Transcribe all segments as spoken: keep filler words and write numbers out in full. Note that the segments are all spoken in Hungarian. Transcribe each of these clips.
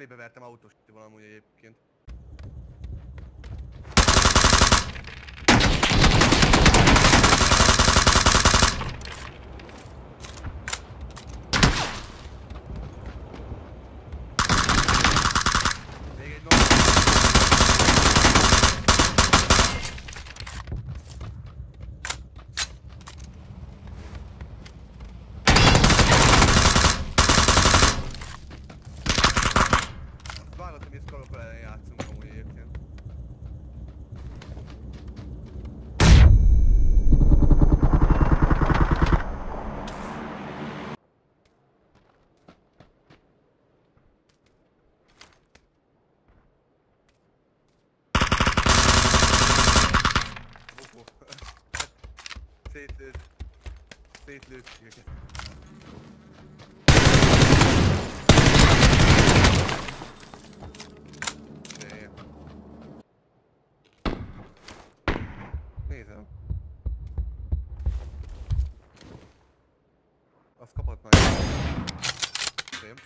mellébe vertem autós valamúgy egyébként. Szétlőtt. Szétlőtt. Nézem. Azt kapott már. Szép.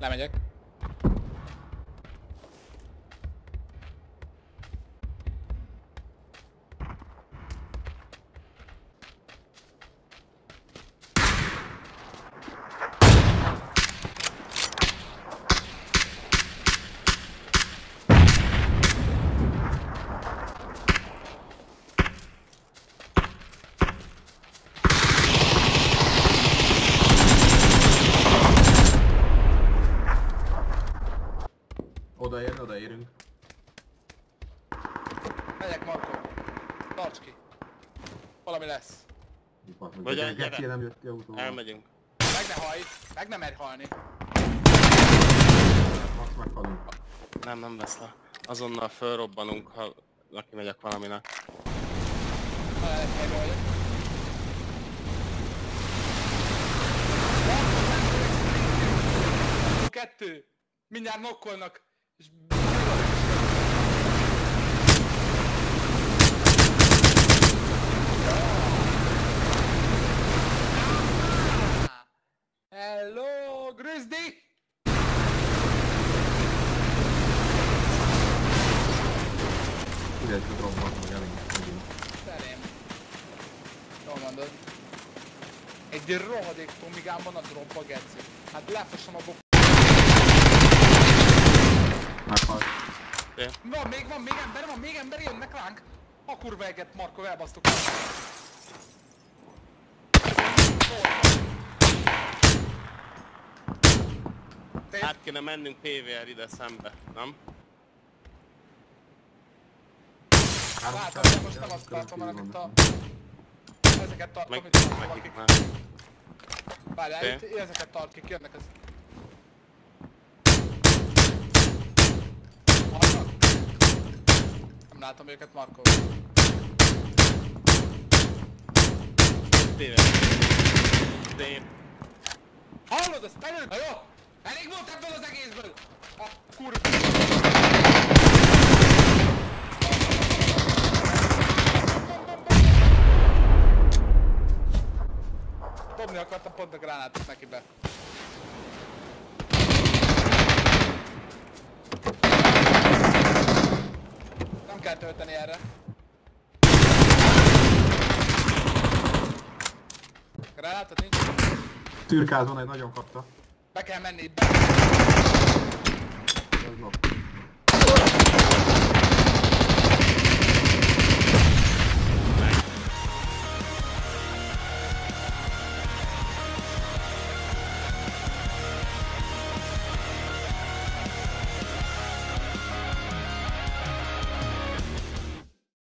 Lemegyek. Odaér, odaérünk. Megyek Marko. Tarts ki. Valami lesz. Vagy gyere. Nem jött ki autóval. Elmegyünk. Meg ne hajj. Meg nem merj halni. Max meghalunk. Nem, nem lesz le. Azonnal fölrobbanunk, ha neki megyek valaminek. Ha lehet helyre. Kettő. Mindjárt nokkolnak. És... Hello, Grizzly! Ugye, hogy robbant meg elég megint. Szerém. Jól mondod. Egy rohadék tomigában a dropba geci. Hát lefosom a bok... Yeah. Van még, van még ember, van még ember, jönnek ránk! A kurva eget, Marko, elbasztok! Hát kéne mennünk pé vé er ide szembe, nem? Látom, de most nem azt tartom, hanem itt a... Ezeket tartom, itt tartom valakik. Várjál, itt ezeket tartik, jönnek az... Nem látom őket, Marko. Téve. Téve. Hallod, azt előtt? Na jó! Elég volt ebből az egészből! A kurva! Dobni akartam pont a gránátot neki be. Nem kell tölteni erre. Gránátod nincs? Türkázon egy nagyon kapta. Be kell menni, be kell menni.